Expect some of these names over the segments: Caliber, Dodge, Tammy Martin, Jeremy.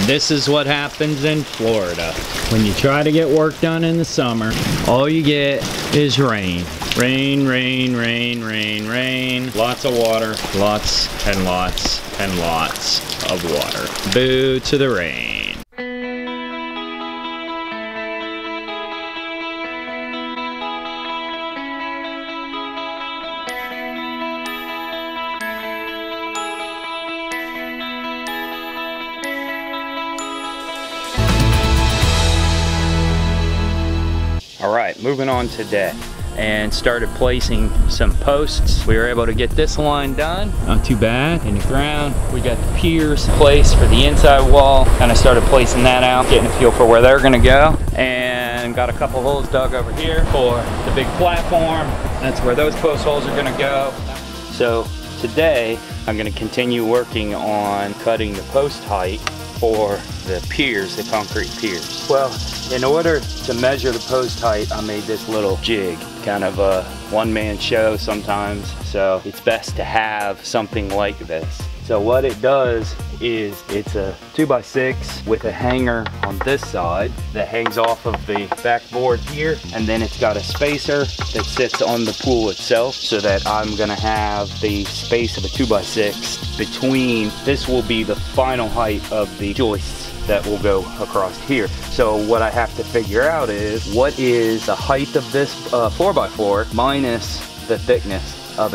And this is what happens in Florida. When you try to get work done in the summer, all you get is rain. Rain, rain, rain, rain, rain. Lots of water, lots and lots and lots of water. Boo to the rain. Moving on to deck, and started placing some posts. We were able to get this line done, not too bad, in the ground. We got the piers placed for the inside wall, kind of started placing that out, getting a feel for where they're gonna go, and got a couple holes dug over here for the big platform. That's where those post holes are gonna go. So today, I'm gonna continue working on cutting the post height for the piers, the concrete piers. Well, in order to measure the post height, I made this little jig, kind of a one-man show sometimes, so it's best to have something like this. So what it does is it's a 2x6 with a hanger on this side that hangs off of the backboard here, and then it's got a spacer that sits on the pool itself, so that I'm gonna have the space of a 2x6 between. This will be the final height of the joists that will go across here. So what I have to figure out is, what is the height of this 4x4 minus the thickness of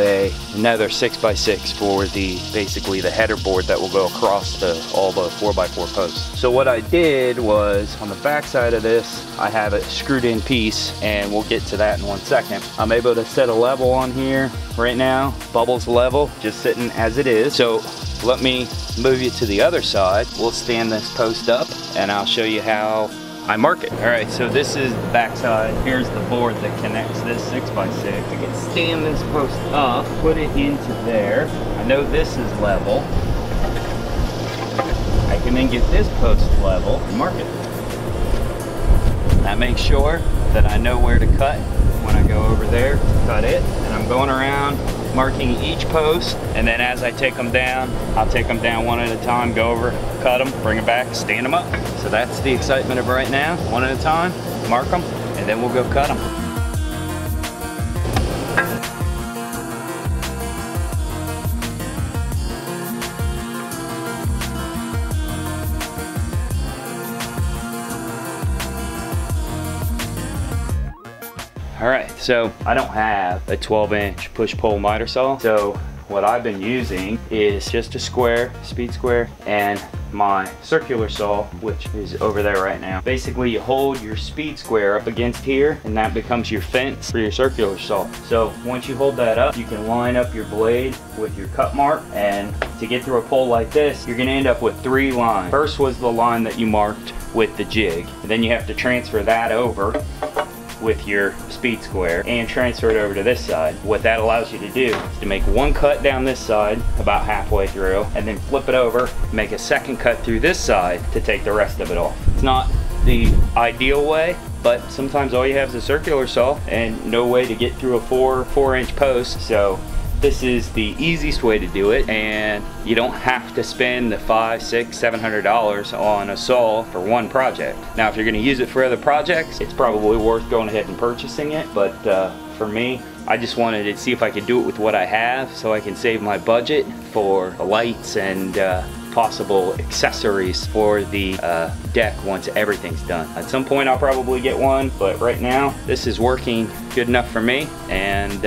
another 6x6 for the basically the header board that will go across all the 4x4 posts. So what I did was, on the back side of this, I have a screwed in piece, and we'll get to that in one second. I'm able to set a level on here right now, bubbles level, just sitting as it is. So let me move you to the other side. We'll stand this post up and I'll show you how I mark it. All right, so this is the back side. Here's the board that connects this 6x6. I can stand this post up, put it into there. I know this is level. I can then get this post level and mark it. I make sure that I know where to cut when I go over there, cut it, and I'm going around marking each post, and then as I take them down, I'll take them down one at a time, go over, cut them, bring them back, stand them up. So that's the excitement of right now. One at a time, mark them, and then we'll go cut them. All right, so I don't have a 12-inch push-pull miter saw, so what I've been using is just a square, speed square, and my circular saw, which is over there right now. Basically, you hold your speed square up against here, and that becomes your fence for your circular saw. So once you hold that up, you can line up your blade with your cut mark, and to get through a pole like this, you're gonna end up with three lines. First was the line that you marked with the jig, and then you have to transfer that over with your speed square and transfer it over to this side. What that allows you to do is to make one cut down this side about halfway through, and then flip it over, make a second cut through this side to take the rest of it off. It's not the ideal way, but sometimes all you have is a circular saw and no way to get through a four-inch post, so this is the easiest way to do it, and you don't have to spend the $500, $600, $700 on a saw for one project. Now, if you're gonna use it for other projects, it's probably worth going ahead and purchasing it, but for me, I just wanted to see if I could do it with what I have, so I can save my budget for the lights and possible accessories for the deck once everything's done. At some point I'll probably get one, but right now this is working good enough for me, and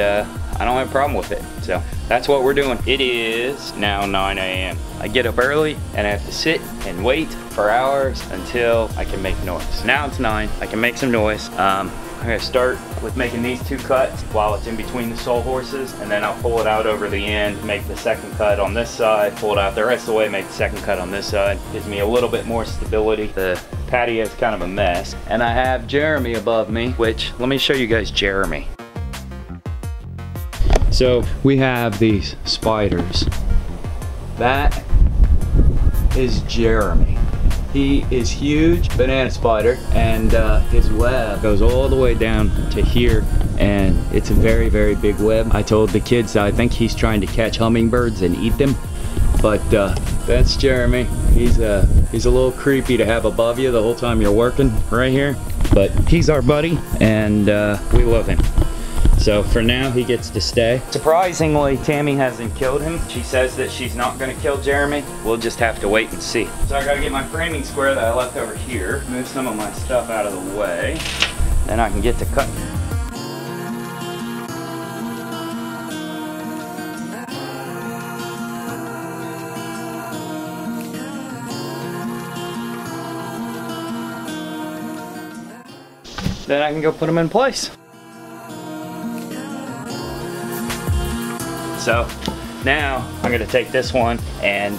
I don't have a problem with it. So that's what we're doing. It is now 9 a.m. I get up early and I have to sit and wait for hours until I can make noise. Now it's 9, I can make some noise. I'm gonna start with making these two cuts while it's in between the sole horses, and then I'll pull it out over the end, make the second cut on this side, pull it out the rest of the way, make the second cut on this side. Gives me a little bit more stability. The patio is kind of a mess. And I have Jeremy above me, which, let me show you guys Jeremy. So we have these spiders. That is Jeremy. He is huge, banana spider, and his web goes all the way down to here, and it's a very, very big web. I told the kids I think he's trying to catch hummingbirds and eat them, But that's Jeremy. He's a little creepy to have above you the whole time you're working right here. But he's our buddy, and we love him. So for now, he gets to stay. Surprisingly, Tammy hasn't killed him. She says that she's not gonna kill Jeremy. We'll just have to wait and see. So I gotta get my framing square that I left over here, move some of my stuff out of the way, then I can get to cutting. Then I can go put them in place. So now I'm gonna take this one and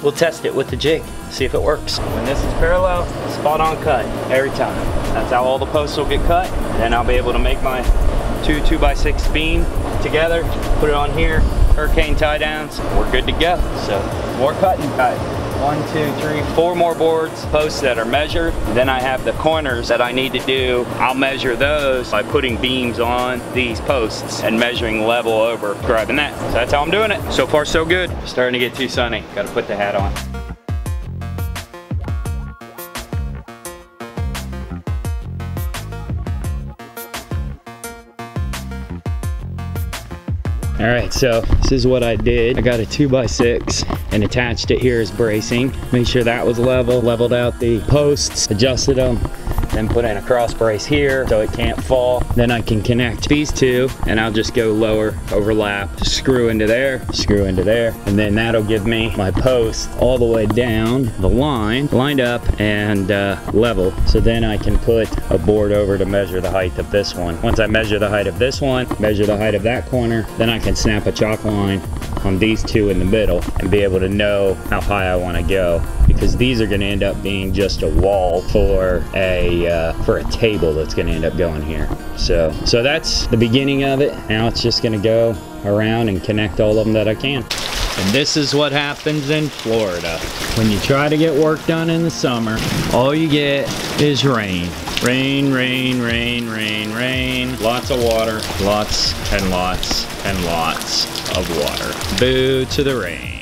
we'll test it with the jig, see if it works. When this is parallel, spot on cut every time. That's how all the posts will get cut, and then I'll be able to make my two 2x6 beam together, put it on here, hurricane tie downs, we're good to go. So more cutting. Cut. 1, 2, 3, 4 more boards, posts that are measured. Then I have the corners that I need to do. I'll measure those by putting beams on these posts and measuring level over, grabbing that. So that's how I'm doing it. So far, so good. Starting to get too sunny. Gotta put the hat on. All right, so this is what I did. I got a 2x6 and attached it here as bracing. Made sure that was level, leveled out the posts, adjusted them, then put in a cross brace here so it can't fall. Then I can connect these two and I'll just go lower, overlap, screw into there, and then that'll give me my post all the way down the line, lined up and level. So then I can put a board over to measure the height of this one. Once I measure the height of this one, measure the height of that corner, then I can snap a chalk line on these two in the middle and be able to know how high I want to go, because these are going to end up being just a wall for a table that's going to end up going here. So that's the beginning of it. Now it's just going to go around and connect all of them that I can. And this is what happens in Florida. When you try to get work done in the summer, all you get is rain. Rain, rain, rain, rain, rain. Lots of water, lots and lots and lots of water. Boo to the rain.